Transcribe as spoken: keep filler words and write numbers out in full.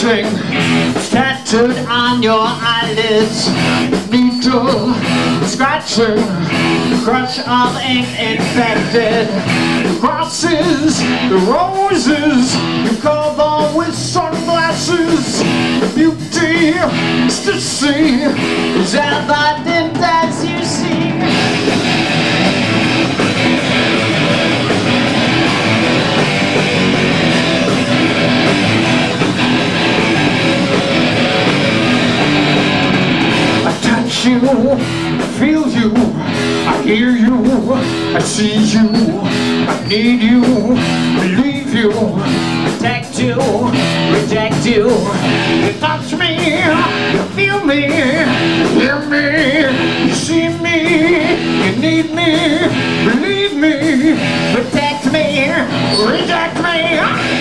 string tattooed on your eyelids. Needle scratching, crush of ink infected. Crosses, the roses you cover with sunglasses. Beauty is to see, is evident as you see. I feel you, I hear you, I see you, I need you, believe you, protect you, reject you. You touch me, you feel me, you hear me, you see me, you need me, believe me, protect me, reject me.